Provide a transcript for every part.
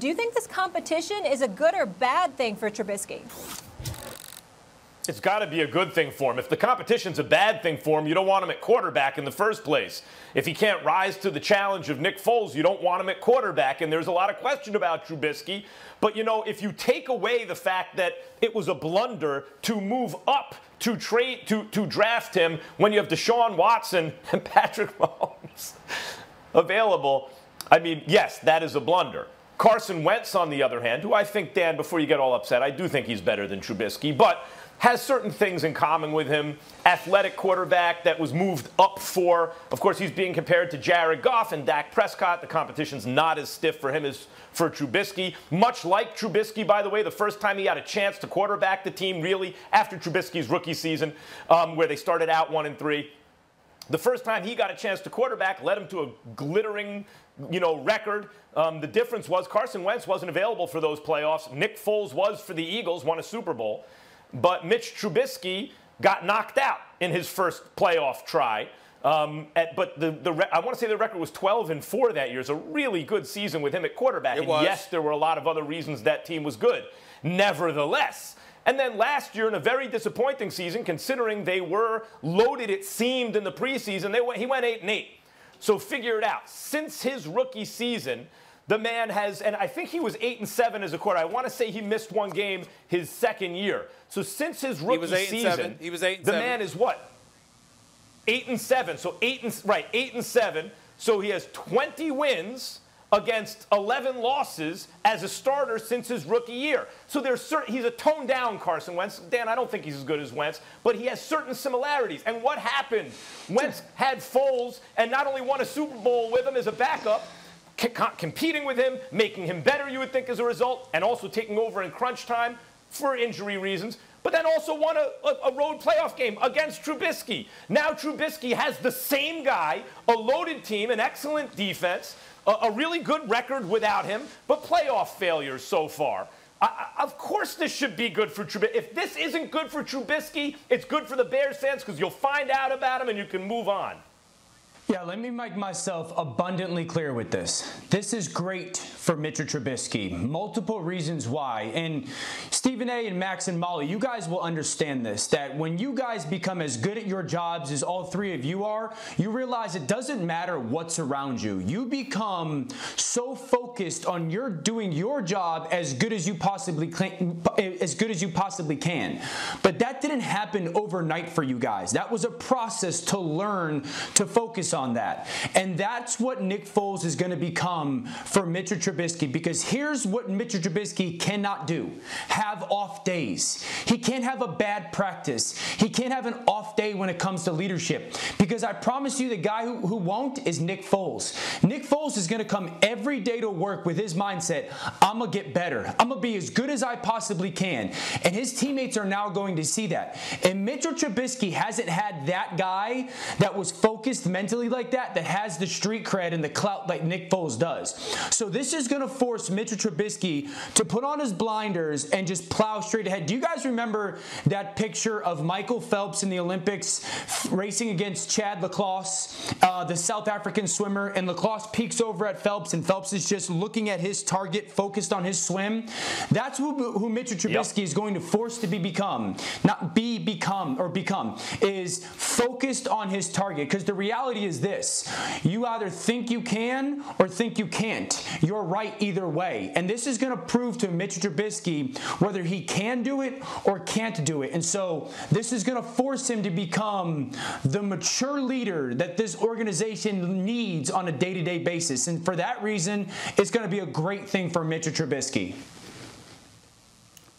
Do you think this competition is a good or bad thing for Trubisky? It's got to be a good thing for him. If the competition's a bad thing for him, you don't want him at quarterback in the first place. If he can't rise to the challenge of Nick Foles, you don't want him at quarterback. And there's a lot of question about Trubisky. But, you know, if you take away the fact that it was a blunder to move up to draft him when you have Deshaun Watson and Patrick Mahomes available, I mean, yes, that is a blunder. Carson Wentz, on the other hand, who I think, Dan, before you get all upset, I do think he's better than Trubisky, but has certain things in common with him. Athletic quarterback that was moved up for. Of course, he's being compared to Jared Goff and Dak Prescott. The competition's not as stiff for him as for Trubisky. Much like Trubisky, by the way, the first time he had a chance to quarterback the team, really, after Trubisky's rookie season, where they started out 1-3. The first time he got a chance to quarterback led him to a glittering, you know, record. The difference was Carson Wentz wasn't available for those playoffs. Nick Foles was for the Eagles, won a Super Bowl. But Mitch Trubisky got knocked out in his first playoff try. I want to say the record was 12-4 that year. It's a really good season with him at quarterback. It was. Yes, there were a lot of other reasons that team was good. Nevertheless. And then last year, in a very disappointing season, considering they were loaded, it seemed, in the preseason, he went 8-8. So figure it out. Since his rookie season, the man has, and I think he was 8-7 as a quarterback. I want to say he missed one game his second year. So since his rookie season, he was 8-7. The man is what? 8-7. So 8-7. So he has 20 wins against 11 losses as a starter since his rookie year. So there's certain, he's a toned-down Carson Wentz. Dan, I don't think he's as good as Wentz, but he has certain similarities. And what happened? Wentz had Foles and not only won a Super Bowl with him as a backup, competing with him, making him better, you would think, as a result, and also taking over in crunch time for injury reasons, but then also won a road playoff game against Trubisky. Now Trubisky has the same guy, a loaded team, an excellent defense, a really good record without him, but playoff failures so far. Of course this should be good for Trubisky. If this isn't good for Trubisky, it's good for the Bears fans because you'll find out about him and you can move on. Yeah, let me make myself abundantly clear with this. This is great for Mitch Trubisky. Multiple reasons why. And Stephen A. and Max and Molly, you guys will understand this, that when you guys become as good at your jobs as all three of you are, you realize it doesn't matter what's around you. You become so focused on your doing your job as good as you possibly can. But that didn't happen overnight for you guys. That was a process to learn to focus on. That. And that's what Nick Foles is going to become for Mitch Trubisky, because here's what Mitch Trubisky cannot do. Have off days. He can't have a bad practice. He can't have an off day when it comes to leadership, because I promise you the guy who won't is Nick Foles. Nick Foles is going to come every day to work with his mindset, I'm going to get better. I'm going to be as good as I possibly can. And his teammates are now going to see that. And Mitch Trubisky hasn't had that guy that was focused mentally like that, that has the street cred and the clout like Nick Foles does. So this is going to force Mitch Trubisky to put on his blinders and just plow straight ahead. Do you guys remember that picture of Michael Phelps in the Olympics racing against Chad Laclosse, the South African swimmer, and Laclosse peeks over at Phelps, and Phelps is just looking at his target, focused on his swim? That's who Mitch Trubisky is going to force to become, is focused on his target, because the reality is this. You either think you can or think you can't. You're right either way. And this is going to prove to Mitch Trubisky whether he can do it or can't do it. And so this is going to force him to become the mature leader that this organization needs on a day-to-day basis. And for that reason, it's going to be a great thing for Mitch Trubisky.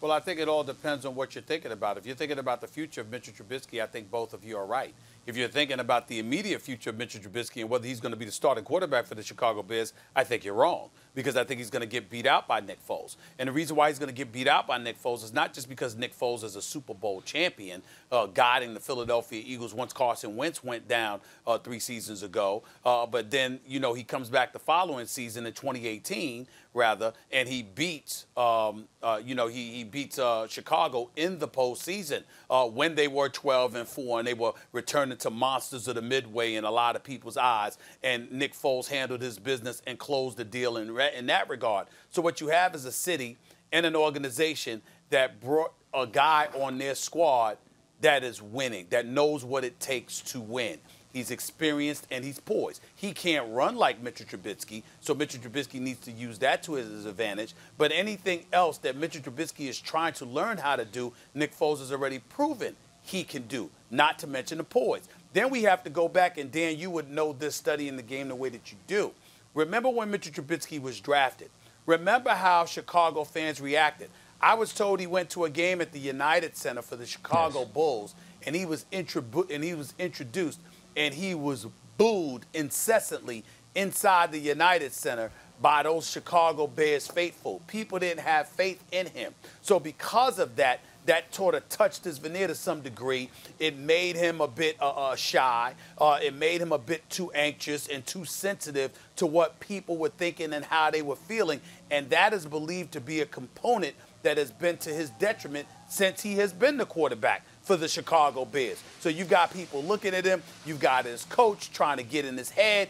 Well, I think it all depends on what you're thinking about. If you're thinking about the future of Mitch Trubisky, I think both of you are right. If you're thinking about the immediate future of Mitch Trubisky and whether he's going to be the starting quarterback for the Chicago Bears, I think you're wrong, because I think he's going to get beat out by Nick Foles. And the reason why he's going to get beat out by Nick Foles is not just because Nick Foles is a Super Bowl champion, guiding the Philadelphia Eagles once Carson Wentz went down 3 seasons ago, but then, you know, he comes back the following season in 2018, rather, and he beats, Chicago in the postseason when they were 12-4 and they were returning to monsters of the Midway in a lot of people's eyes. And Nick Foles handled his business and closed the deal in in that regard. So what you have is a city and an organization that brought a guy on their squad that is winning, that knows what it takes to win. He's experienced and he's poised. He can't run like Mitch Trubisky, so Mitch Trubisky needs to use that to his advantage. But anything else that Mitch Trubisky is trying to learn how to do, Nick Foles has already proven he can do, not to mention the poise. Then we have to go back, and Dan, you would know this studying the game the way that you do. Remember when Mitch Trubisky was drafted? Remember how Chicago fans reacted? I was told he went to a game at the United Center for the Chicago Bulls, and he was introduced, and he was booed incessantly inside the United Center by those Chicago Bears faithful. People didn't have faith in him. So because of that, that sort of touched his veneer to some degree. It made him a bit shy. It made him a bit too anxious and too sensitive to what people were thinking and how they were feeling. And that is believed to be a component that has been to his detriment since he has been the quarterback for the Chicago Bears. So you've got people looking at him. You've got his coach trying to get in his head,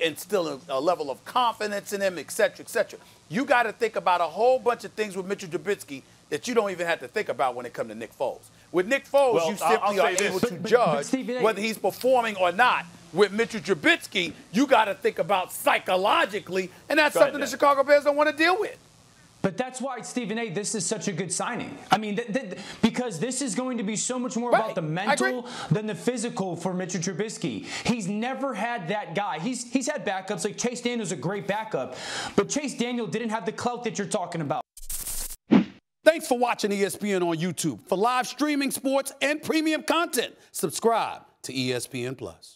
instilling a level of confidence in him, et cetera, et cetera. You got to think about a whole bunch of things with Mitchell Trubisky that you don't even have to think about when it comes to Nick Foles. With Nick Foles, well, you simply are able to judge whether he's performing or not. With Mitchell Trubisky, you got to think about psychologically, and that's something the Chicago Bears don't want to deal with. But that's why, Stephen A., this is such a good signing. I mean, because this is going to be so much more about the mental than the physical for Mitchell Trubisky. He's never had that guy. He's had backups. Like, Chase Daniel's a great backup, but Chase Daniel didn't have the clout that you're talking about. Thanks for watching ESPN on YouTube. For live streaming, sports, and premium content, subscribe to ESPN+.